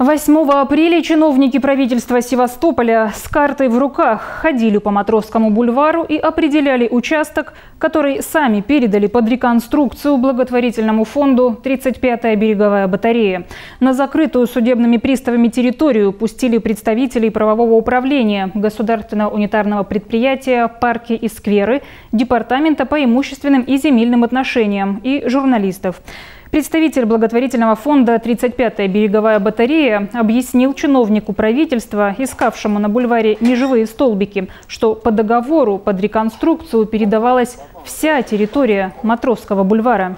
8 апреля чиновники правительства Севастополя с картой в руках ходили по Матросскому бульвару и определяли участок, который сами передали под реконструкцию благотворительному фонду 35-я береговая батарея. На закрытую судебными приставами территорию пустили представителей правового управления, государственного унитарного предприятия, парки и скверы, департамента по имущественным и земельным отношениям и журналистов. Представитель благотворительного фонда «35-я береговая батарея» объяснил чиновнику правительства, искавшему на бульваре межевые столбики, что по договору под реконструкцию передавалась вся территория Матросского бульвара.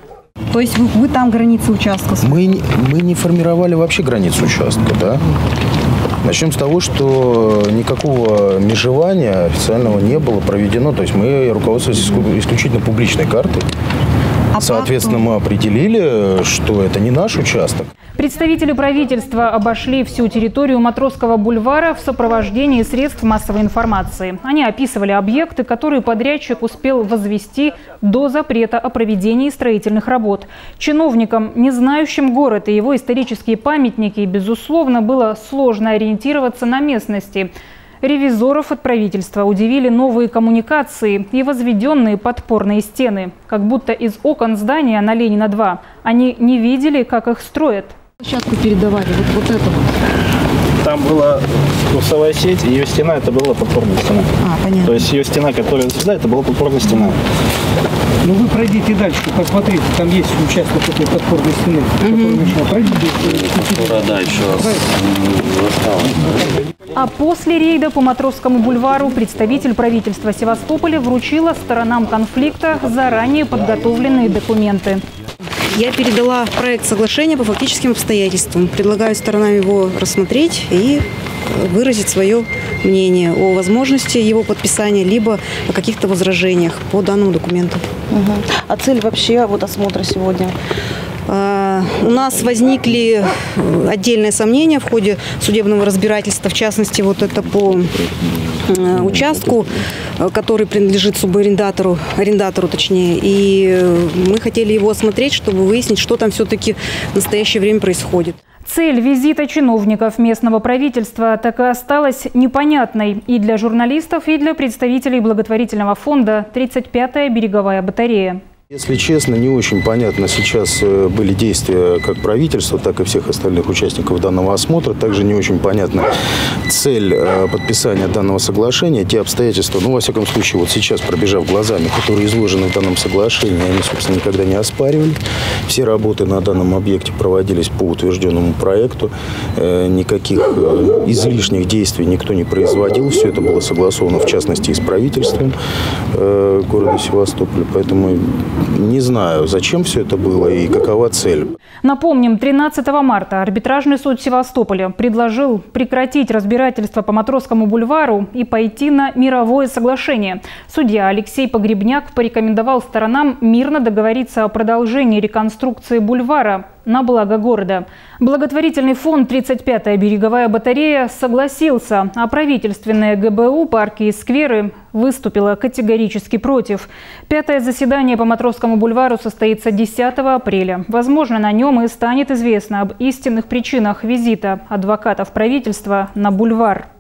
То есть вы там границы участка? Мы не формировали вообще границу участка, да? Начнем с того, что никакого межевания официального не было проведено. То есть мы руководствовались исключительно публичной картой. Соответственно, мы определили, что это не наш участок. Представители правительства обошли всю территорию Матросского бульвара в сопровождении средств массовой информации. Они описывали объекты, которые подрядчик успел возвести до запрета о проведении строительных работ. Чиновникам, не знающим город и его исторические памятники, безусловно, было сложно ориентироваться на местности. Ревизоров от правительства удивили новые коммуникации и возведенные подпорные стены. Как будто из окон здания на Ленина 2 они не видели, как их строят. Площадку передавали, вот это вот. Там была курсовая сеть, ее стена – это была подпорная стена. Понятно. То есть ее стена, которая сюда, это была подпорная стена. Ну вы пройдите дальше, посмотрите, там есть участок этой подпорной стены. А после рейда по Матросскому бульвару представитель правительства Севастополя вручила сторонам конфликта заранее подготовленные документы. Я передала проект соглашения по фактическим обстоятельствам. Предлагаю сторонам его рассмотреть и выразить свое мнение о возможности его подписания, либо о каких-то возражениях по данному документу. А цель вообще вот осмотра сегодня? У нас возникли отдельные сомнения в ходе судебного разбирательства, в частности, вот это по участку, который принадлежит субарендатору, арендатору точнее, и мы хотели его осмотреть, чтобы выяснить, что там все-таки в настоящее время происходит. Цель визита чиновников местного правительства так и осталась непонятной и для журналистов, и для представителей благотворительного фонда «35-я береговая батарея». Если честно, не очень понятно сейчас были действия как правительства, так и всех остальных участников данного осмотра. Также не очень понятна цель подписания данного соглашения, те обстоятельства, ну, во всяком случае, вот сейчас, пробежав глазами, которые изложены в данном соглашении, они, собственно, никогда не оспаривали. Все работы на данном объекте проводились по утвержденному проекту. Никаких излишних действий никто не производил. Все это было согласовано, в частности, и с правительством города Севастополя, поэтому... Не знаю, зачем все это было и какова цель. Напомним, 13 марта арбитражный суд Севастополя предложил прекратить разбирательство по Матросскому бульвару и пойти на мировое соглашение. Судья Алексей Погребняк порекомендовал сторонам мирно договориться о продолжении реконструкции бульвара на благо города. Благотворительный фонд «35-я береговая батарея» согласился, а правительственное ГБУ, парки и скверы выступило категорически против. Пятое заседание по Матросскому бульвару состоится 10 апреля. Возможно, на нем и станет известно об истинных причинах визита адвокатов правительства на бульвар.